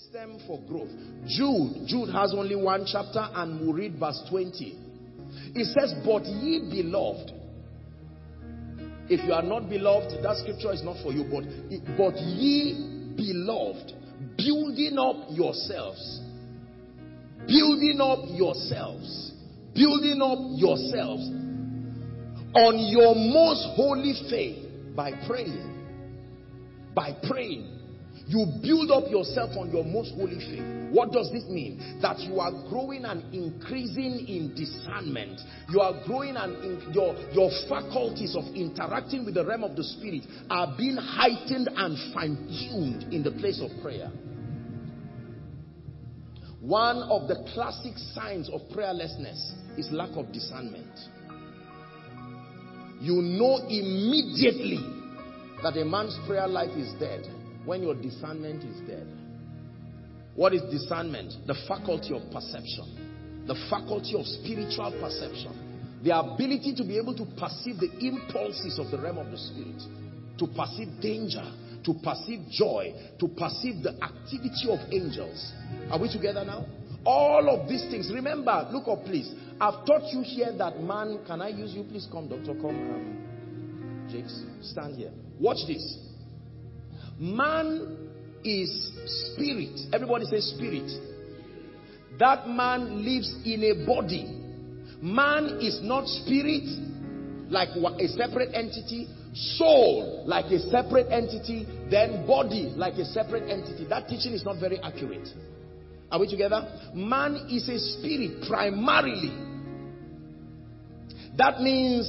System for growth. Jude has only one chapter and we'll read verse 20. It says, but ye beloved. If you are not beloved, that scripture is not for you. But ye beloved, building up yourselves. Building up yourselves. Building up yourselves on your most holy faith by praying. By praying. You build up yourself on your most holy faith. What does this mean? That you are growing and increasing in discernment. You are growing and your faculties of interacting with the realm of the spirit are being heightened and fine-tuned in the place of prayer. One of the classic signs of prayerlessness is lack of discernment. You know immediately that a man's prayer life is dead when your discernment is dead. What is discernment? The faculty of perception. The faculty of spiritual perception. The ability to be able to perceive the impulses of the realm of the spirit. To perceive danger. To perceive joy. To perceive the activity of angels. Are we together now? All of these things. Remember, look up please. I've taught you here that man... Can I use you? Please come, Doctor. Come. Jakes, stand here. Watch this. Man is spirit. Everybody say spirit. That man lives in a body. Man is not spirit, like a separate entity. Soul, like a separate entity. Then body, like a separate entity. That teaching is not very accurate. Are we together? Man is a spirit primarily. That means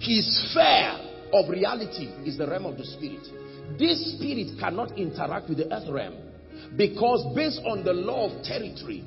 his sphere of reality is the realm of the spirit. This spirit cannot interact with the earth realm, because based on the law of territory,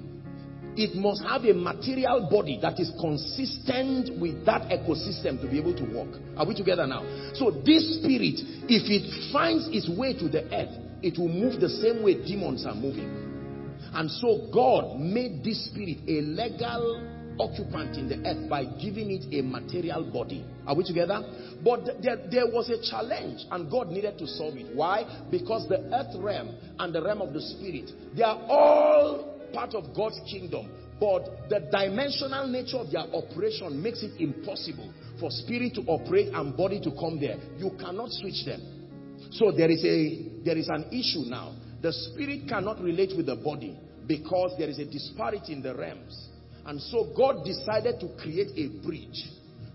it must have a material body that is consistent with that ecosystem to be able to walk. Are we together now? So this spirit, if it finds its way to the earth, it will move the same way demons are moving. And so God made this spirit a legal occupant in the earth by giving it a material body. Are we together? But there was a challenge and God needed to solve it. Why? Because the earth realm and the realm of the spirit, they are all part of God's kingdom, but the dimensional nature of their operation makes it impossible for spirit to operate and body to come there. You cannot switch them. So there is an issue now. The spirit cannot relate with the body because there is a disparity in the realms. And so God decided to create a bridge.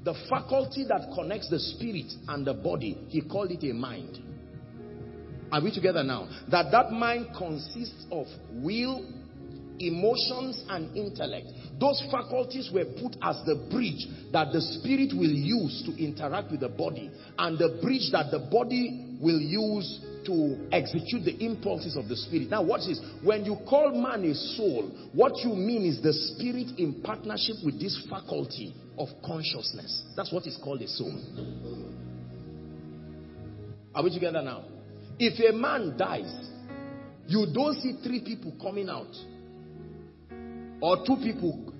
The faculty that connects the spirit and the body, he called it a mind. Are we together now? That mind consists of will, emotions, and intellect. Those faculties were put as the bridge that the spirit will use to interact with the body, and the bridge that the body will use to execute the impulses of the spirit. Now watch this. When you call man a soul, what you mean is the spirit in partnership with this faculty of consciousness. That's what is called a soul. Are we together now? If a man dies, you don't see three people coming out or two people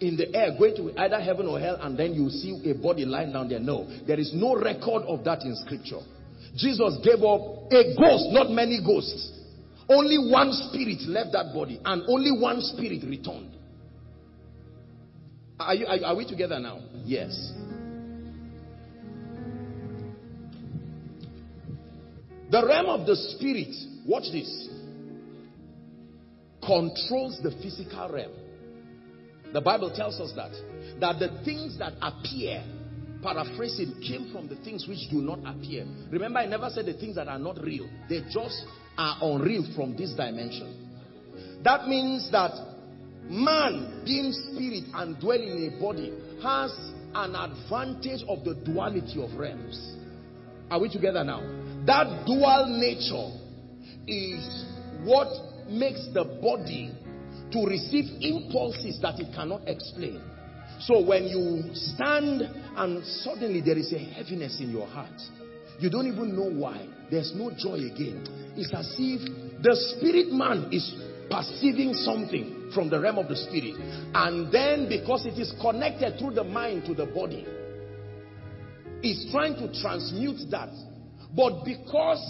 in the air going to either heaven or hell, and then you see a body lying down there. No, there is no record of that in scripture. Jesus gave up a ghost, not many ghosts. Only one spirit left that body, and only one spirit returned. Are we together now? Yes. The realm of the spirit, watch this, controls the physical realm. The Bible tells us that the things that appear, paraphrasing, came from the things which do not appear. Remember, I never said the things that are not real. They just are unreal from this dimension. That means that man, being spirit and dwelling in a body, has an advantage of the duality of realms. Are we together now? That dual nature is what makes the body to receive impulses that it cannot explain. So when you stand and suddenly there is a heaviness in your heart, you don't even know why. There's no joy again. It's as if the spirit man is perceiving something from the realm of the spirit. And then because it is connected through the mind to the body, it's trying to transmute that. But because,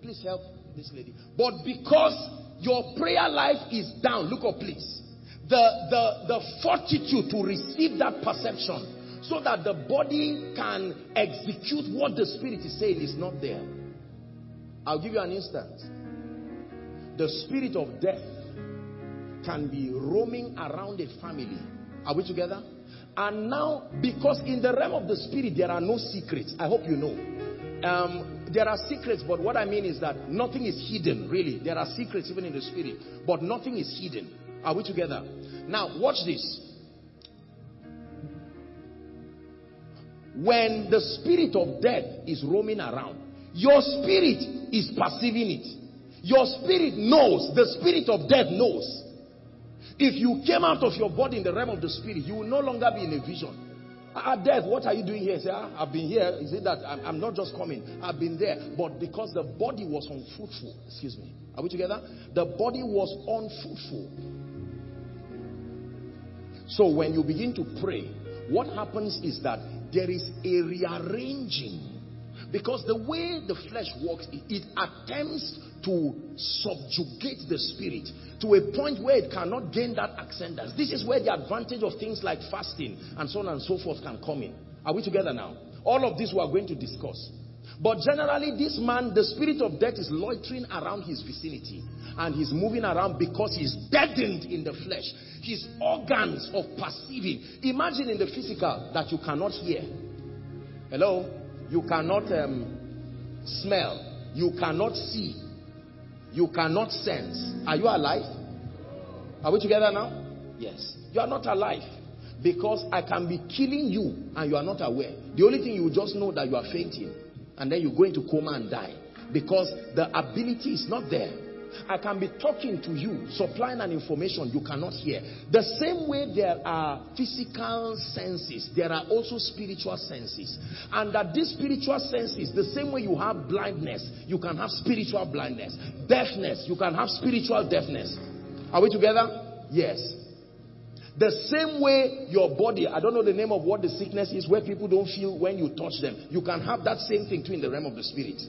please help this lady, but because your prayer life is down, look up please, the fortitude to receive that perception so that the body can execute what the Spirit is saying is not there. I'll give you an instance. The spirit of death can be roaming around a family. Are we together? And now, because in the realm of the spirit, there are no secrets. I hope you know. There are secrets, but what I mean is that nothing is hidden, really. There are secrets even in the spirit, but nothing is hidden. Are we together? Now, watch this. When the spirit of death is roaming around, your spirit is perceiving it. Your spirit knows. The spirit of death knows. If you came out of your body in the realm of the spirit, you will no longer be in a vision. Death, what are you doing here? Say, I've been here. Is it that I'm not just coming? I've been there. But because the body was unfruitful, excuse me. Are we together? The body was unfruitful. So when you begin to pray, what happens is that there is a rearranging. Because the way the flesh works, it attempts to subjugate the spirit to a point where it cannot gain that ascendance. This is where the advantage of things like fasting and so on and so forth can come in. Are we together now? All of this we are going to discuss. But generally, this man, the spirit of death is loitering around his vicinity. And he's moving around because he's deadened in the flesh. His organs of perceiving. Imagine in the physical that you cannot hear. Hello? You cannot smell. You cannot see. You cannot sense. Are you alive? Are we together now? Yes. You are not alive. Because I can be killing you and you are not aware. The only thing you just know that you are fainting. And then you go into coma and die. Because the ability is not there. I can be talking to you, supplying an information you cannot hear. The same way there are physical senses, there are also spiritual senses. And that these spiritual senses, the same way you have blindness, you can have spiritual blindness. Deafness, you can have spiritual deafness. Are we together? Yes. The same way your body, I don't know the name of what the sickness is, where people don't feel when you touch them. You can have that same thing too in the realm of the spirit.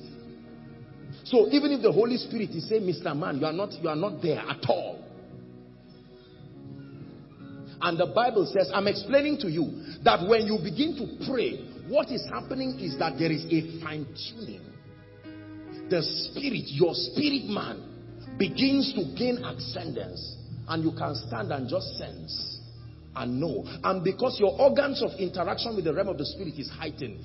So even if the Holy Spirit is saying, Mr. Man, you are not there at all. And the Bible says, I'm explaining to you that when you begin to pray, what is happening is that there is a fine-tuning. The spirit, your spirit man, begins to gain ascendance. And you can stand and just sense and know. And because your organs of interaction with the realm of the spirit is heightened,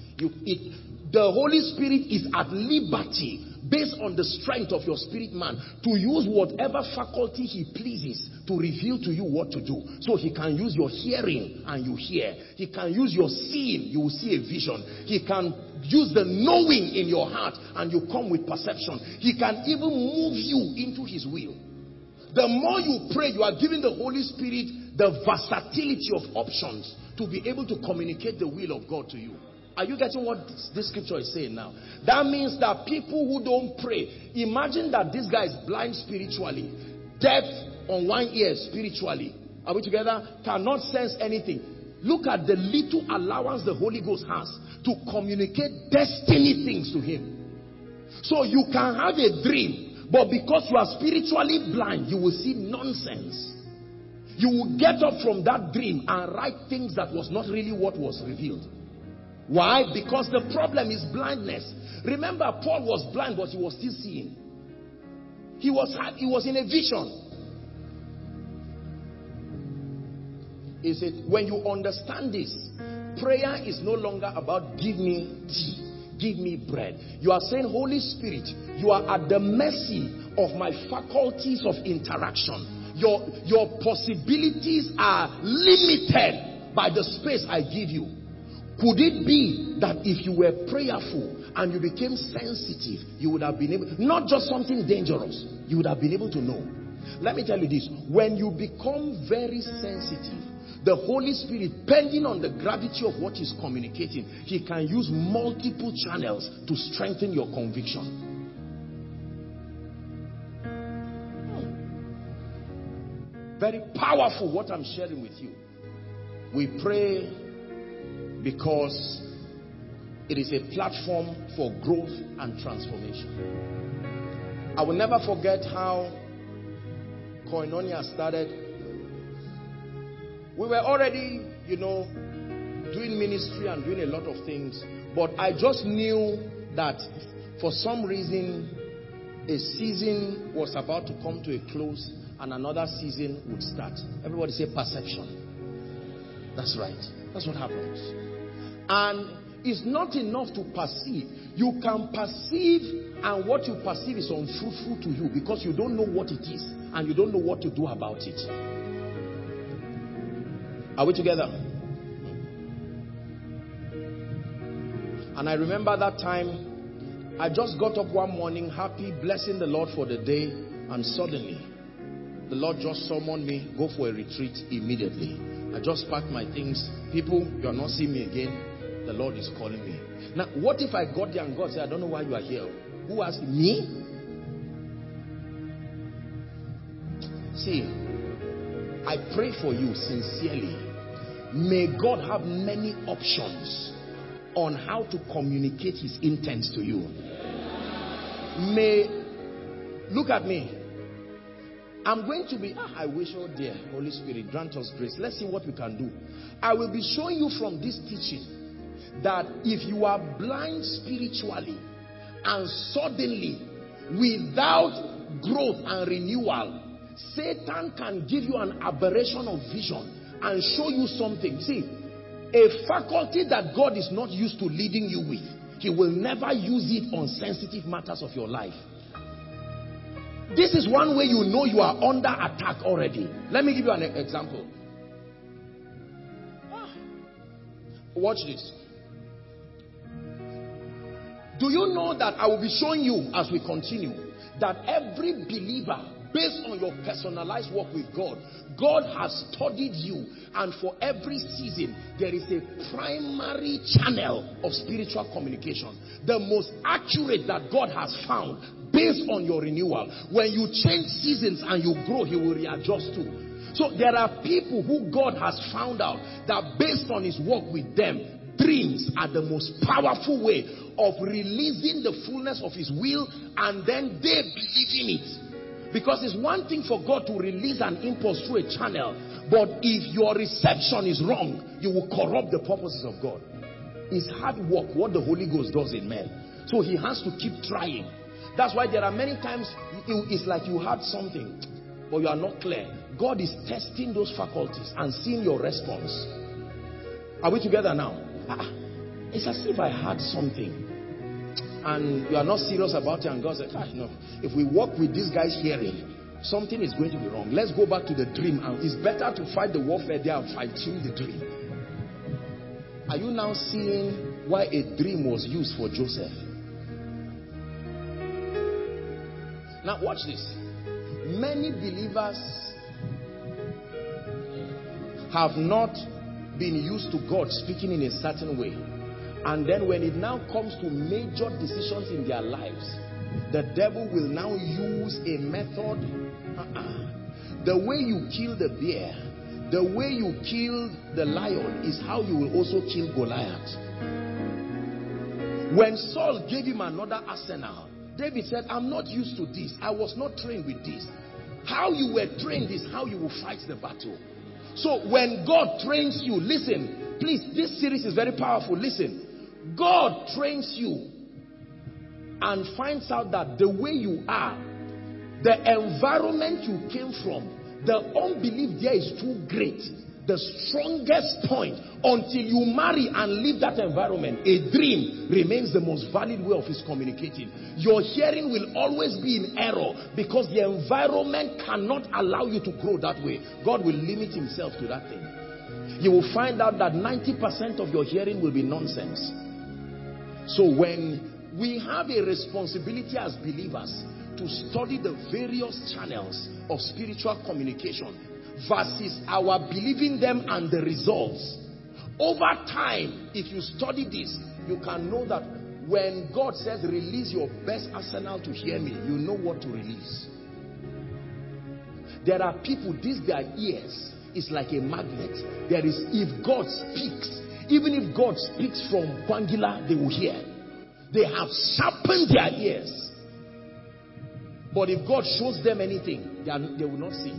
the Holy Spirit is at liberty, based on the strength of your spirit man, to use whatever faculty he pleases to reveal to you what to do. So he can use your hearing and you hear. He can use your seeing, you will see a vision. He can use the knowing in your heart and you come with perception. He can even move you into his will. The more you pray, you are giving the Holy Spirit the versatility of options to be able to communicate the will of God to you. Are you getting what this scripture is saying now? That means that people who don't pray, imagine that this guy is blind spiritually, deaf on one ear spiritually. Are we together? Cannot sense anything. Look at the little allowance the Holy Ghost has to communicate destiny things to him. So you can have a dream, but because you are spiritually blind, you will see nonsense. You will get up from that dream and write things that was not really what was revealed. Why? Because the problem is blindness. Remember, Paul was blind, but he was still seeing. He was in a vision. Is it when you understand this, prayer is no longer about give me tea, give me bread. You are saying, Holy Spirit, you are at the mercy of my faculties of interaction. Your possibilities are limited by the space I give you. Could it be that if you were prayerful and you became sensitive, you would have been able, not just something dangerous, you would have been able to know. Let me tell you this, when you become very sensitive, the Holy Spirit, depending on the gravity of what he's communicating, he can use multiple channels to strengthen your conviction. Very powerful what I'm sharing with you. We pray because it is a platform for growth and transformation. I will never forget how Koinonia started, we were already, doing ministry and doing a lot of things. But I just knew that for some reason, a season was about to come to a close and another season would start. Everybody say perception. That's right. That's what happens. And it's not enough to perceive. You can perceive, and what you perceive is unfruitful to you because you don't know what it is and you don't know what to do about it. Are we together? And I remember that time, I just got up one morning happy, blessing the Lord for the day, and suddenly the Lord just summoned me, go for a retreat immediately. I just packed my things. People, you are not seeing me again. The Lord is calling me. Now, what if I got there and God said, I don't know why you are here? Who asked me? See, I pray for you sincerely. May God have many options on how to communicate his intents to you. Look at me. I'm going to be, I wish, oh dear, Holy Spirit, grant us grace. Let's see what we can do. I will be showing you from this teaching that if you are blind spiritually and suddenly, without growth and renewal, Satan can give you an aberration of vision and show you something. See, a faculty that God is not used to leading you with, he will never use it on sensitive matters of your life. This is one way you know you are under attack already. Let me give you an example. Watch this. Do you know that I will be showing you as we continue that every believer, based on your personalized work with God, God has studied you, and for every season there is a primary channel of spiritual communication, the most accurate that God has found. Based on your renewal, when you change seasons and you grow, he will readjust too. So there are people who God has found out that based on his work with them, dreams are the most powerful way of releasing the fullness of his will, and then they believe in it. Because it's one thing for God to release an impulse through a channel, but if your reception is wrong, you will corrupt the purposes of God. It's hard work, what the Holy Ghost does in men. So he has to keep trying. That's why there are many times it's like you had something, but you are not clear. God is testing those faculties and seeing your response. Are we together now? It's as if I had something and you are not serious about it, and God said, no, if we walk with this guy's hearing, something is going to be wrong. Let's go back to the dream, and it's better to fight the warfare there and fine-tune the dream. Are you now seeing why a dream was used for Joseph? Now watch this. Many believers have not been used to God speaking in a certain way. And then when it now comes to major decisions in their lives, the devil will now use a method. The way you kill the bear, the way you kill the lion is how you will also kill Goliath. When Saul gave him another arsenal, David said, I'm not used to this. I was not trained with this. How you were trained is how you will fight the battle. So when God trains you, listen, please, this series is very powerful. Listen, God trains you and finds out that the way you are, the environment you came from, the unbelief there is too great. The strongest point, until you marry and leave that environment, a dream remains the most valid way of his communicating. Your hearing will always be in error because the environment cannot allow you to grow that way. God will limit himself to that thing. You will find out that 90% of your hearing will be nonsense. So when we have a responsibility as believers to study the various channels of spiritual communication versus our believing them and the results. Over time, if you study this, you can know that when God says, release your best arsenal to hear me, you know what to release. There are people, their ears is like a magnet. There is, if God speaks, even if God speaks from Bangla, they will hear. They have sharpened their ears. But if God shows them anything, they will not see.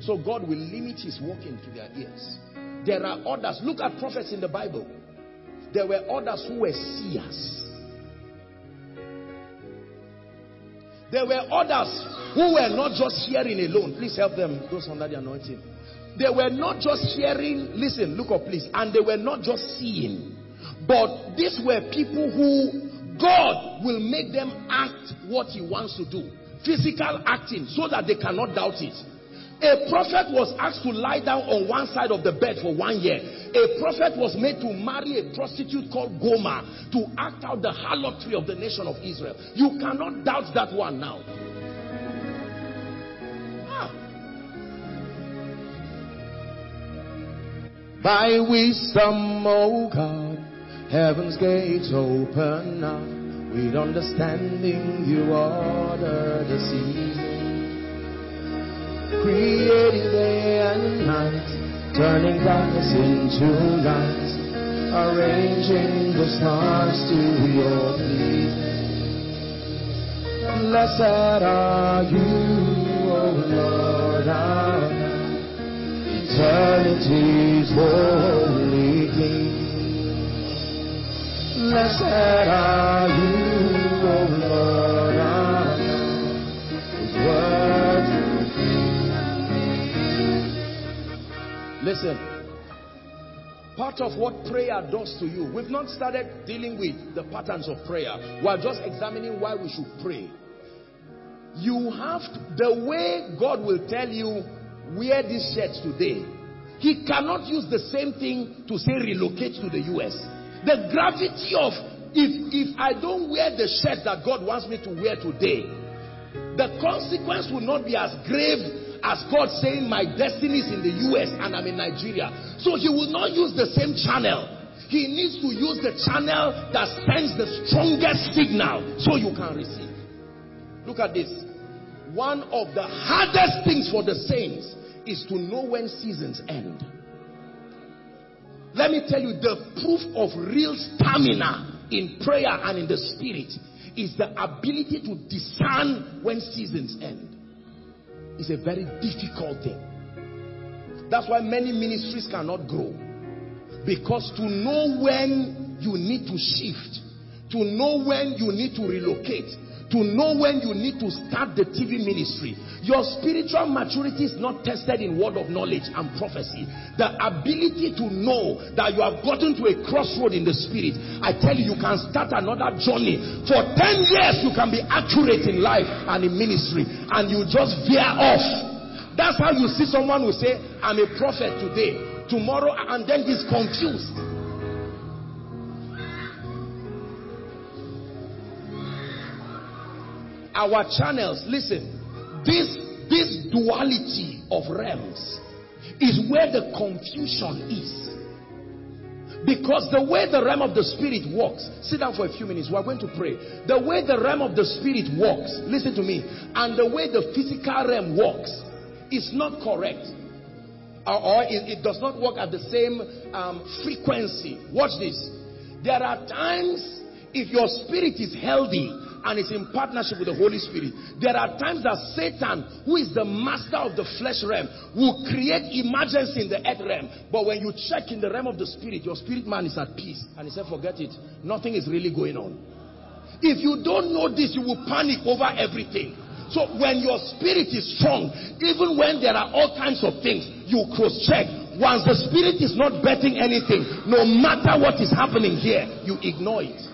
So God will limit his working to their ears. There are others. Look at prophets in the Bible. There were others who were seers. There were others who were not just hearing alone. Please help them, those under the anointing. They were not just hearing. Listen, look up please. And they were not just seeing. But these were people who God will make them act what he wants to do. Physical acting, so that they cannot doubt it. A prophet was asked to lie down on one side of the bed for 1 year. A prophet was made to marry a prostitute called Gomer to act out the harlotry of the nation of Israel. You cannot doubt that one now. By wisdom, O God, heaven's gates open up. With understanding, you order the seas. Creating day and night, turning darkness into light, arranging the stars to your feet. Blessed are you, O Lord, our God, eternity's holy King. Blessed are you, O Lord, our God. Listen, part of what prayer does to you, we've not started dealing with the patterns of prayer. We're just examining why we should pray. You have to, the way God will tell you, wear this shirt today. He cannot use the same thing to say relocate to the US. The gravity of, if I don't wear the shirt that God wants me to wear today, the consequence will not be as grave as God saying my destiny is in the US and I'm in Nigeria. So he will not use the same channel. He needs to use the channel that sends the strongest signal so you can receive. Look at this. One of the hardest things for the saints is to know when seasons end. Let me tell you, the proof of real stamina in prayer and in the spirit is the ability to discern when seasons end. It's a very difficult thing. That's why many ministries cannot grow. Because to know when you need to shift, to know when you need to relocate, to know when you need to start the TV ministry, your spiritual maturity is not tested in word of knowledge and prophecy. The ability to know that you have gotten to a crossroad in the spirit. I tell you, you can start another journey. For 10 years, you can be accurate in life and in ministry, and you just veer off. That's how you see someone who say, I'm a prophet today, tomorrow, and then he's confused. Our channels, listen, this duality of realms is where the confusion is. Because the way the realm of the spirit works, sit down for a few minutes, we're going to pray. The way the realm of the spirit works, listen to me, and the way the physical realm works is not correct. Or it does not work at the same frequency. Watch this. There are times if your spirit is healthy, and it's in partnership with the Holy Spirit. There are times that Satan, who is the master of the flesh realm, will create emergency in the earth realm. But when you check in the realm of the spirit, your spirit man is at peace. And he said, forget it. Nothing is really going on. If you don't know this, you will panic over everything. So when your spirit is strong, even when there are all kinds of things, you cross-check. Once the spirit is not betting anything, no matter what is happening here, you ignore it.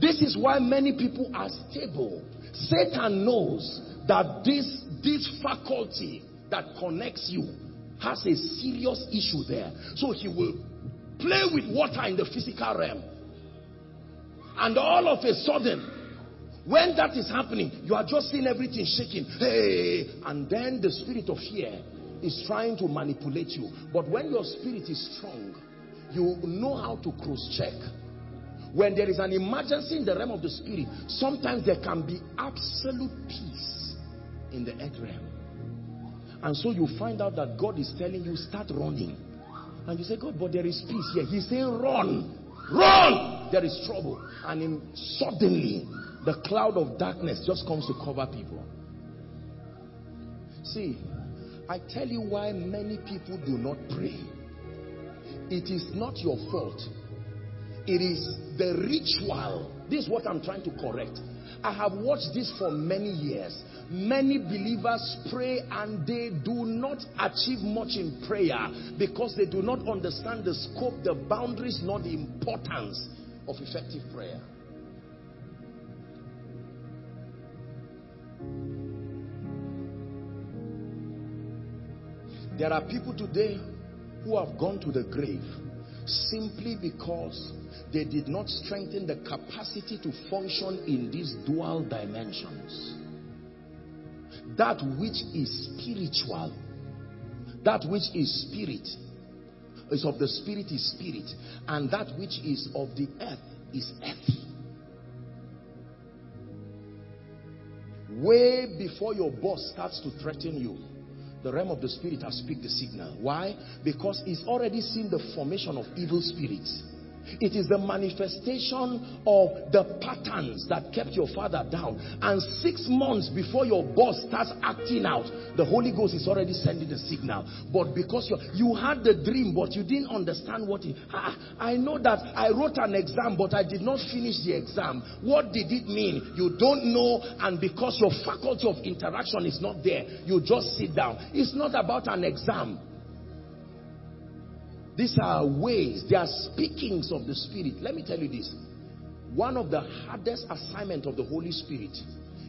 This is why many people are stable. Satan knows that this faculty that connects you has a serious issue there. So he will play with water in the physical realm. And all of a sudden, when that is happening, you are just seeing everything shaking. Hey! And then the spirit of fear is trying to manipulate you. But when your spirit is strong, you know how to cross-check. When there is an emergency in the realm of the spirit, sometimes there can be absolute peace in the earth realm. And so you find out that God is telling you, start running. And you say, God, but there is peace here. He's saying, run, run. There is trouble. And suddenly, the cloud of darkness just comes to cover people. See, I tell you why many people do not pray. It is not your fault. It is the ritual. This is what I'm trying to correct. I have watched this for many years. Many believers pray and they do not achieve much in prayer because they do not understand the scope, the boundaries, nor the importance of effective prayer. There are people today who have gone to the grave simply because they did not strengthen the capacity to function in these dual dimensions. That which is spiritual, that which is spirit, is of the spirit is spirit, and that which is of the earth is earthy. Way before your boss starts to threaten you, the realm of the spirit has picked the signal. Why? Because it's already seen the formation of evil spirits. It is the manifestation of the patterns that kept your father down. And 6 months before your boss starts acting out, the Holy Ghost is already sending the signal. But because you had the dream, but you didn't understand what it... I know that I wrote an exam, but I did not finish the exam. What did it mean? You don't know, and because your faculty of interaction is not there, you just sit down. It's not about an exam. These are ways, they are speakings of the Spirit. Let me tell you this. One of the hardest assignments of the Holy Spirit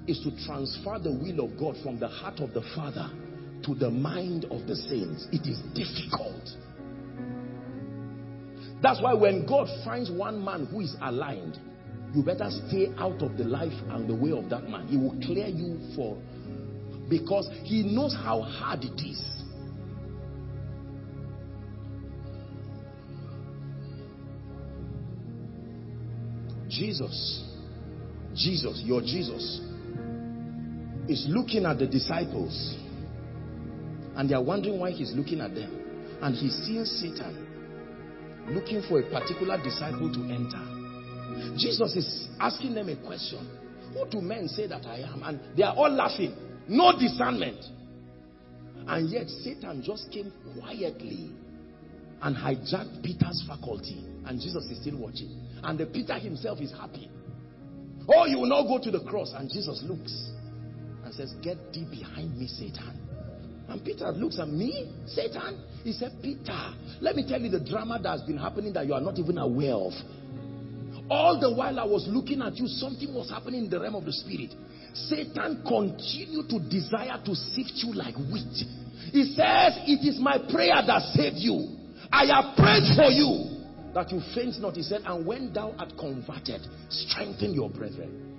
is to transfer the will of God from the heart of the Father to the mind of the saints. It is difficult. That's why when God finds one man who is aligned, you better stay out of the life and the way of that man. He will clear you for, because he knows how hard it is. Jesus, your Jesus, is looking at the disciples and they are wondering why he's looking at them, and he's seeing Satan looking for a particular disciple to enter. Jesus is asking them a question: who do men say that I am? And they are all laughing, no discernment. And yet Satan just came quietly and hijacked Peter's faculty, and Jesus is still watching. And the Peter himself is happy. Oh, you will not go to the cross. And Jesus looks and says, get thee behind me, Satan. And Peter looks at me, Satan. He said, Peter, let me tell you the drama that has been happening that you are not even aware of. All the while I was looking at you, something was happening in the realm of the spirit. Satan continued to desire to sift you like wheat. He says, it is my prayer that saved you. I have prayed for you, that you faint not. He said, and when thou art converted, strengthen your brethren.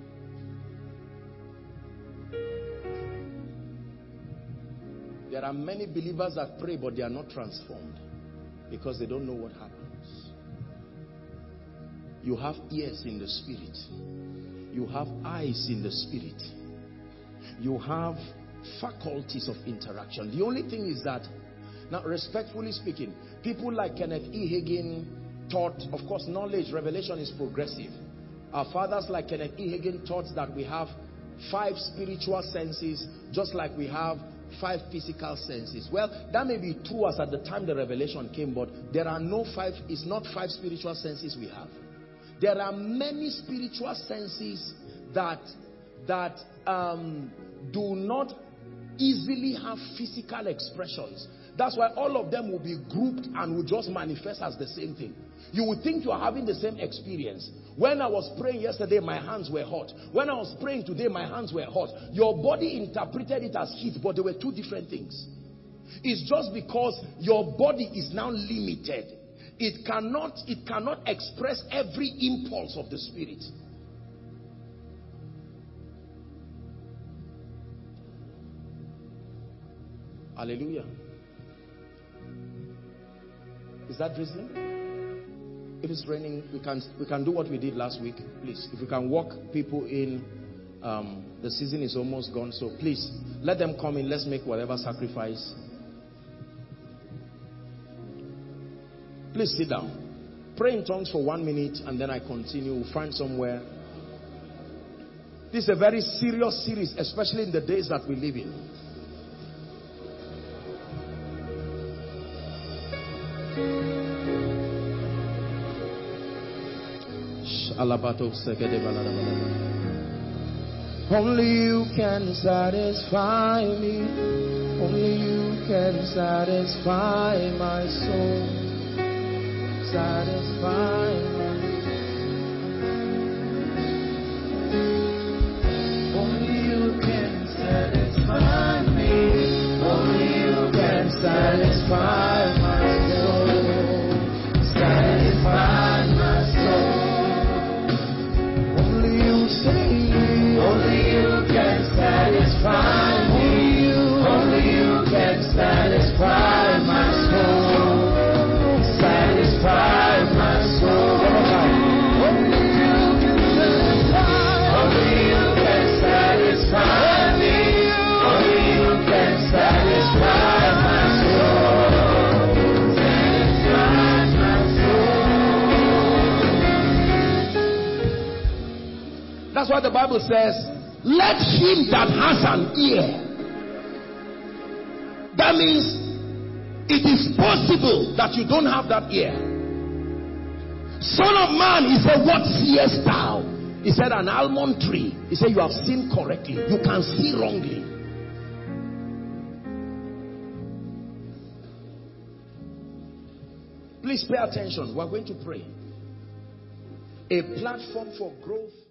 There are many believers that pray, but they are not transformed because they don't know what happens. You have ears in the spirit. You have eyes in the spirit. You have faculties of interaction. The only thing is that, now respectfully speaking, people like Kenneth E. Hagin taught, of course, knowledge, revelation is progressive. Our fathers like Kenneth E. Hagin taught that we have 5 spiritual senses, just like we have 5 physical senses. Well, that may be true as at the time the revelation came, but there are no 5, it's not 5 spiritual senses we have. There are many spiritual senses that do not easily have physical expressions. That's why all of them will be grouped and will just manifest as the same thing. You would think you are having the same experience. When I was praying yesterday, my hands were hot. When I was praying today, my hands were hot. Your body interpreted it as heat, but they were two different things. It's just because your body is now limited. It cannot express every impulse of the spirit. Hallelujah. Is that drizzling? If it's raining, we can do what we did last week. Please, if we can walk people in, the season is almost gone, so please let them come in. Let's make whatever sacrifice. Please sit down. Pray in tongues for 1 minute and then I continue. We'll find somewhere. This is a very serious series, especially in the days that we live in. Only you can satisfy me. Only you can satisfy my soul. Satisfy my soul. Only you can satisfy me. Only you can satisfy my soul. Satisfy. Only you can satisfy my soul. Satisfy my soul. Only you can satisfy. Only you can satisfy me. Only you can satisfy my soul. Satisfy my soul. That's what the Bible says. Let him that has an ear. That means it is possible that you don't have that ear. Son of man, he said, what seest thou? He said, an almond tree. He said, you have seen correctly. You can see wrongly. Please pay attention. We are going to pray. A platform for growth.